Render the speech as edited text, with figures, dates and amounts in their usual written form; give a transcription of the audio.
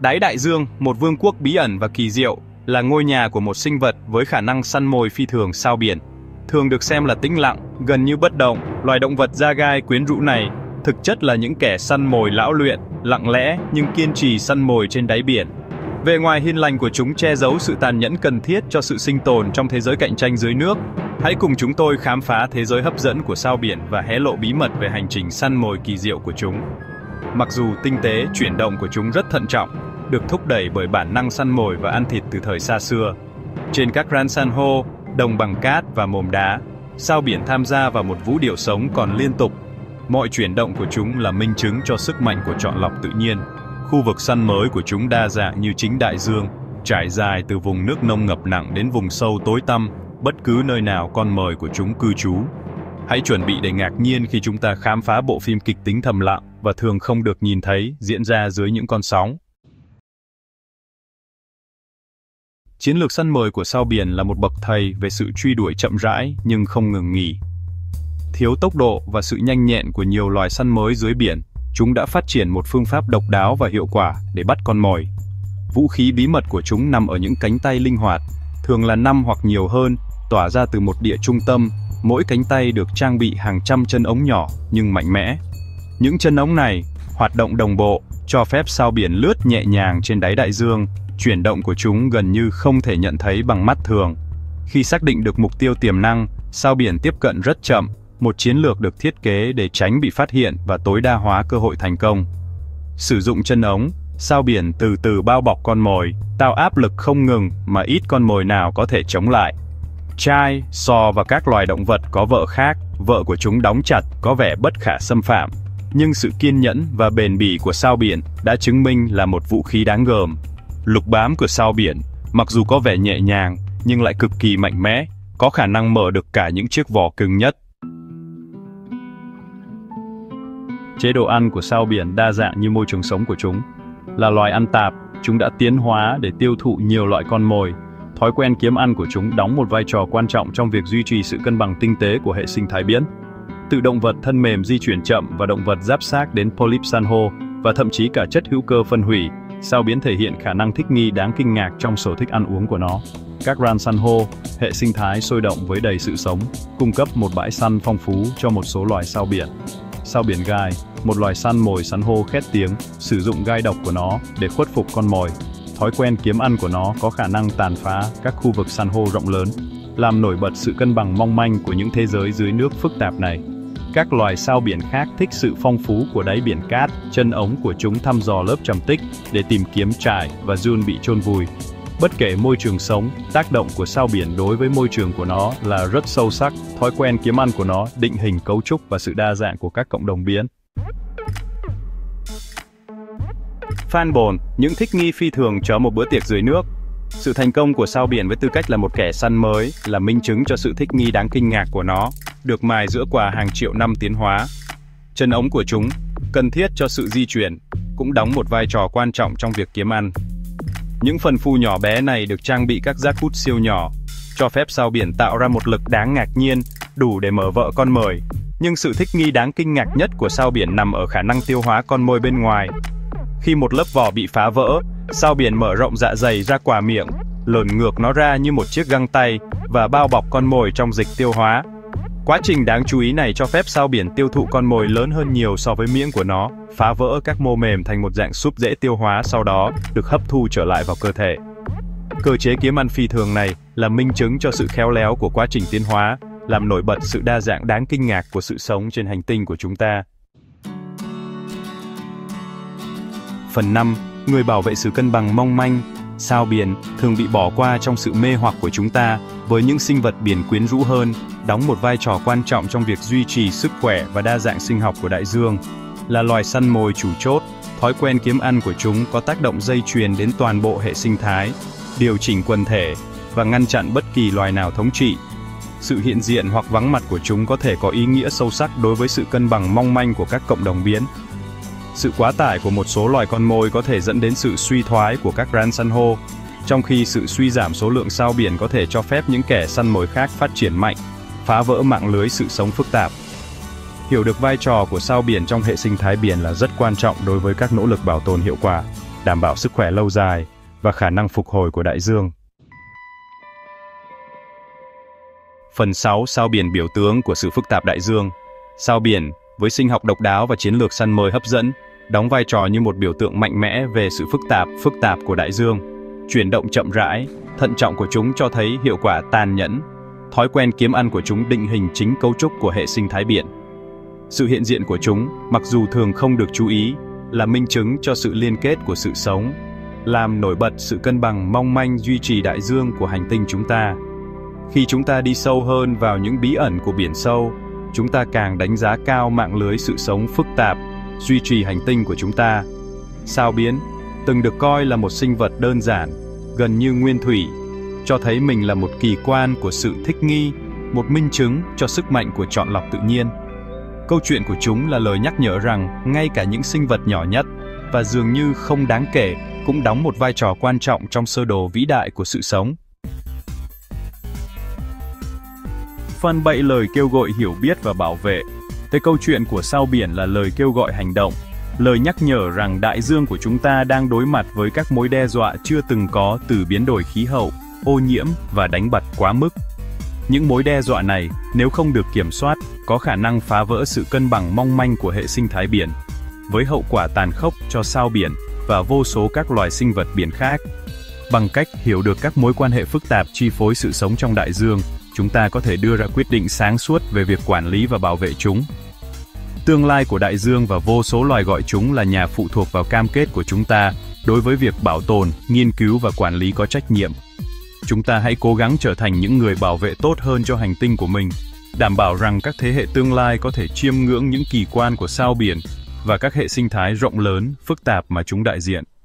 Đáy đại dương, một vương quốc bí ẩn và kỳ diệu, là ngôi nhà của một sinh vật với khả năng săn mồi phi thường sao biển. Thường được xem là tĩnh lặng, gần như bất động, loài động vật da gai quyến rũ này thực chất là những kẻ săn mồi lão luyện, lặng lẽ nhưng kiên trì săn mồi trên đáy biển. Vẻ ngoài hiền lành của chúng che giấu sự tàn nhẫn cần thiết cho sự sinh tồn trong thế giới cạnh tranh dưới nước. Hãy cùng chúng tôi khám phá thế giới hấp dẫn của sao biển và hé lộ bí mật về hành trình săn mồi kỳ diệu của chúng. Mặc dù tinh tế, chuyển động của chúng rất thận trọng, được thúc đẩy bởi bản năng săn mồi và ăn thịt từ thời xa xưa. Trên các rạn san hô, đồng bằng cát và mồm đá, sao biển tham gia vào một vũ điệu sống còn liên tục. Mọi chuyển động của chúng là minh chứng cho sức mạnh của chọn lọc tự nhiên. Khu vực săn mới của chúng đa dạng như chính đại dương, trải dài từ vùng nước nông ngập nặng đến vùng sâu tối tăm, bất cứ nơi nào con mồi của chúng cư trú. Hãy chuẩn bị để ngạc nhiên khi chúng ta khám phá bộ phim kịch tính thầm lặng và thường không được nhìn thấy diễn ra dưới những con sóng. Chiến lược săn mồi của sao biển là một bậc thầy về sự truy đuổi chậm rãi nhưng không ngừng nghỉ. Thiếu tốc độ và sự nhanh nhẹn của nhiều loài săn mới dưới biển, chúng đã phát triển một phương pháp độc đáo và hiệu quả để bắt con mồi. Vũ khí bí mật của chúng nằm ở những cánh tay linh hoạt, thường là 5 hoặc nhiều hơn, tỏa ra từ một địa trung tâm. Mỗi cánh tay được trang bị hàng trăm chân ống nhỏ nhưng mạnh mẽ. Những chân ống này hoạt động đồng bộ, cho phép sao biển lướt nhẹ nhàng trên đáy đại dương. Chuyển động của chúng gần như không thể nhận thấy bằng mắt thường. Khi xác định được mục tiêu tiềm năng, sao biển tiếp cận rất chậm, một chiến lược được thiết kế để tránh bị phát hiện và tối đa hóa cơ hội thành công. Sử dụng chân ống, sao biển từ từ bao bọc con mồi, tạo áp lực không ngừng mà ít con mồi nào có thể chống lại. Trai, sò và các loài động vật có vợ khác, vợ của chúng đóng chặt, có vẻ bất khả xâm phạm. Nhưng sự kiên nhẫn và bền bỉ của sao biển đã chứng minh là một vũ khí đáng gờm. Lục bám của sao biển, mặc dù có vẻ nhẹ nhàng, nhưng lại cực kỳ mạnh mẽ, có khả năng mở được cả những chiếc vỏ cứng nhất. Chế độ ăn của sao biển đa dạng như môi trường sống của chúng. Là loài ăn tạp, chúng đã tiến hóa để tiêu thụ nhiều loại con mồi. Thói quen kiếm ăn của chúng đóng một vai trò quan trọng trong việc duy trì sự cân bằng tinh tế của hệ sinh thái biển. Từ động vật thân mềm di chuyển chậm và động vật giáp xác đến polyp san hô và thậm chí cả chất hữu cơ phân hủy, sao biển thể hiện khả năng thích nghi đáng kinh ngạc trong sở thích ăn uống của nó. Các rạn san hô, hệ sinh thái sôi động với đầy sự sống, cung cấp một bãi săn phong phú cho một số loài sao biển. Sao biển gai, một loài săn mồi san hô khét tiếng, sử dụng gai độc của nó để khuất phục con mồi. Thói quen kiếm ăn của nó có khả năng tàn phá các khu vực san hô rộng lớn, làm nổi bật sự cân bằng mong manh của những thế giới dưới nước phức tạp này. Các loài sao biển khác thích sự phong phú của đáy biển cát, chân ống của chúng thăm dò lớp trầm tích để tìm kiếm trải và giun bị chôn vùi. Bất kể môi trường sống, tác động của sao biển đối với môi trường của nó là rất sâu sắc, thói quen kiếm ăn của nó định hình cấu trúc và sự đa dạng của các cộng đồng biển. Phan bồn, những thích nghi phi thường cho một bữa tiệc dưới nước. Sự thành công của sao biển với tư cách là một kẻ săn mới là minh chứng cho sự thích nghi đáng kinh ngạc của nó, được mài giữa qua hàng triệu năm tiến hóa. Chân ống của chúng, cần thiết cho sự di chuyển, cũng đóng một vai trò quan trọng trong việc kiếm ăn. Những phần phu nhỏ bé này được trang bị các giác hút siêu nhỏ, cho phép sao biển tạo ra một lực đáng ngạc nhiên, đủ để mở vợ con mồi. Nhưng sự thích nghi đáng kinh ngạc nhất của sao biển nằm ở khả năng tiêu hóa con mồi bên ngoài. Khi một lớp vỏ bị phá vỡ, sao biển mở rộng dạ dày ra qua miệng, lồn ngược nó ra như một chiếc găng tay và bao bọc con mồi trong dịch tiêu hóa. Quá trình đáng chú ý này cho phép sao biển tiêu thụ con mồi lớn hơn nhiều so với miệng của nó, phá vỡ các mô mềm thành một dạng súp dễ tiêu hóa, sau đó được hấp thu trở lại vào cơ thể. Cơ chế kiếm ăn phi thường này là minh chứng cho sự khéo léo của quá trình tiến hóa, làm nổi bật sự đa dạng đáng kinh ngạc của sự sống trên hành tinh của chúng ta. Phần 5. Người bảo vệ sự cân bằng mong manh. Sao biển thường bị bỏ qua trong sự mê hoặc của chúng ta, với những sinh vật biển quyến rũ hơn, đóng một vai trò quan trọng trong việc duy trì sức khỏe và đa dạng sinh học của đại dương. Là loài săn mồi chủ chốt, thói quen kiếm ăn của chúng có tác động dây chuyền đến toàn bộ hệ sinh thái, điều chỉnh quần thể và ngăn chặn bất kỳ loài nào thống trị. Sự hiện diện hoặc vắng mặt của chúng có thể có ý nghĩa sâu sắc đối với sự cân bằng mong manh của các cộng đồng biển. Sự quá tải của một số loài con mồi có thể dẫn đến sự suy thoái của các rạn san hô, trong khi sự suy giảm số lượng sao biển có thể cho phép những kẻ săn mồi khác phát triển mạnh, phá vỡ mạng lưới sự sống phức tạp. Hiểu được vai trò của sao biển trong hệ sinh thái biển là rất quan trọng đối với các nỗ lực bảo tồn hiệu quả. đảm bảo sức khỏe lâu dài và khả năng phục hồi của đại dương. Phần 6. Sao biển biểu tượng của sự phức tạp đại dương. Sao biển, với sinh học độc đáo và chiến lược săn mồi hấp dẫn, đóng vai trò như một biểu tượng mạnh mẽ về sự phức tạp của đại dương. Chuyển động chậm rãi, thận trọng của chúng cho thấy hiệu quả tàn nhẫn. Thói quen kiếm ăn của chúng định hình chính cấu trúc của hệ sinh thái biển. Sự hiện diện của chúng, mặc dù thường không được chú ý, là minh chứng cho sự liên kết của sự sống, làm nổi bật sự cân bằng mong manh duy trì đại dương của hành tinh chúng ta. Khi chúng ta đi sâu hơn vào những bí ẩn của biển sâu, chúng ta càng đánh giá cao mạng lưới sự sống phức tạp duy trì hành tinh của chúng ta. Sao biển, từng được coi là một sinh vật đơn giản, gần như nguyên thủy, cho thấy mình là một kỳ quan của sự thích nghi, một minh chứng cho sức mạnh của chọn lọc tự nhiên. Câu chuyện của chúng là lời nhắc nhở rằng ngay cả những sinh vật nhỏ nhất và dường như không đáng kể cũng đóng một vai trò quan trọng trong sơ đồ vĩ đại của sự sống. Phần 7. Lời kêu gọi hiểu biết và bảo vệ. Tới câu chuyện của sao biển là lời kêu gọi hành động, lời nhắc nhở rằng đại dương của chúng ta đang đối mặt với các mối đe dọa chưa từng có từ biến đổi khí hậu, ô nhiễm và đánh bắt quá mức. Những mối đe dọa này, nếu không được kiểm soát, có khả năng phá vỡ sự cân bằng mong manh của hệ sinh thái biển, với hậu quả tàn khốc cho sao biển và vô số các loài sinh vật biển khác. Bằng cách hiểu được các mối quan hệ phức tạp chi phối sự sống trong đại dương, chúng ta có thể đưa ra quyết định sáng suốt về việc quản lý và bảo vệ chúng. Tương lai của đại dương và vô số loài gọi chúng là nhà phụ thuộc vào cam kết của chúng ta đối với việc bảo tồn, nghiên cứu và quản lý có trách nhiệm. Chúng ta hãy cố gắng trở thành những người bảo vệ tốt hơn cho hành tinh của mình, đảm bảo rằng các thế hệ tương lai có thể chiêm ngưỡng những kỳ quan của sao biển và các hệ sinh thái rộng lớn, phức tạp mà chúng đại diện.